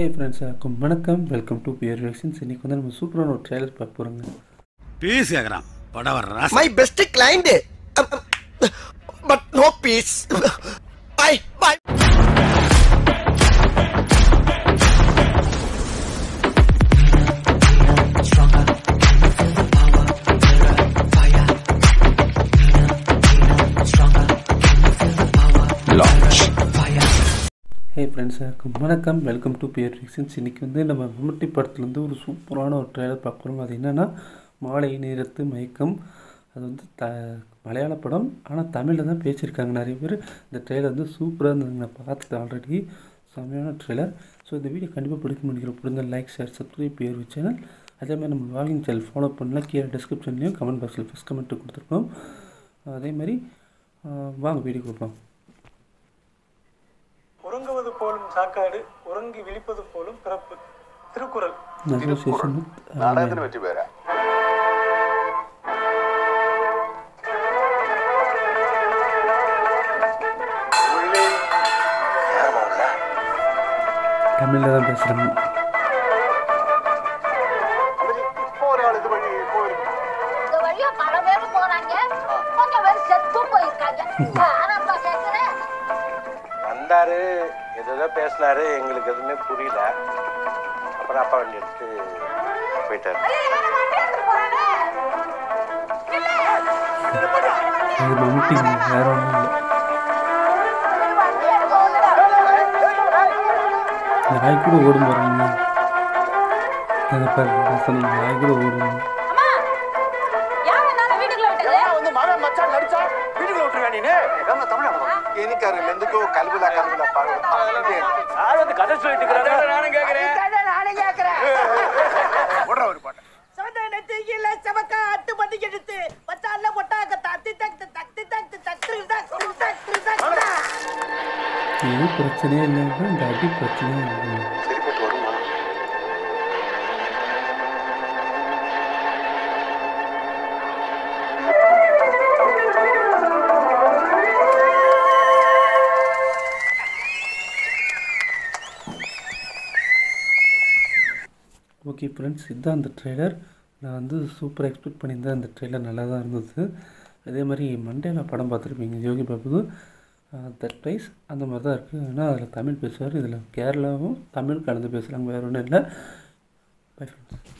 ஹே friends, வணக்கம். Welcome to pier reactions. இன்னைக்கு வந்து நம்ம சூப்பரான ஒரு ட்ரைலர் பார்க்க போறோங்க. பீஸ் கேக்குறான் பட வரா my best client but no fees bye bye. Hey friends, வணக்கம். Welcome to pier reactions. இன்றைக்கி வந்து நம்ம மம்முட்டி படத்துலேருந்து ஒரு சூப்பரான ஒரு ட்ரைலர் பார்க்குறோம். அது என்னென்னா மாலை நேரத்து மயக்கம். அது வந்து மலையாள படம், ஆனால் தமிழில் தான் பேசியிருக்காங்க நிறைய பேர். இந்த ட்ரெய்லர் வந்து சூப்பராக இருந்தது. நான் பார்த்துட்டு ஆல்ரெடி செம்மையான ட்ரெய்லர். ஸோ இந்த வீடியோ கண்டிப்பாக பிடிக்கும்னு நினைக்கிறேன். பிடிங்க like, share, subscribe pier channel. அதேமாதிரி நம்ம வாகிங் சேனல் ஃபாலோ பண்ணலாம். கீழே டிஸ்கிரிப்ஷன்லேயும் கமெண்ட் பாக்ஸில் ஃபஸ்ட் கமெண்ட்டு கொடுத்துருக்கோம். அதேமாதிரி வாங்க வீடியோ கொடுப்போம். உறங்குவது போலும் சாக்காடு, உறங்கி விழிப்பது போலும் பிறப்பு. திருக்குறள் நாடகத்தின் வெற்றி பெற தமிழ்ல தான் பேசுறேன். எதோ பேசினாரு, எங்களுக்கு எதுவுமே புரியல. அப்புறம் அப்பா வண்டி எடுத்து போயிட்டாரு. நாய் கூட ஓடும் பாருங்க, நாய் கூட ஓடும். பிரச்சனையே இல்லை, இந்த அடி பிரச்சனையே இல்லை. ஓகே ஃப்ரெண்ட்ஸ், இதுதான் அந்த ட்ரெய்லர். நான் வந்து சூப்பராக எக்ஸ்பெக்ட் பண்ணியிருந்தேன். அந்த ட்ரெய்லர் நல்லா தான் இருந்தது. அதே மாதிரி மண்டே நான் படம் பார்த்துருப்பீங்க, யோகி பாபுக்கு தட் ப்ரைஸ் அந்த மாதிரி தான் இருக்குது. ஆனால் அதில் தமிழ் பேசுவார், இதில் கேரளாவும் தமிழ் கலந்து பேசுகிறாங்க, வேறு ஒன்றும் இல்லை. Bye friends.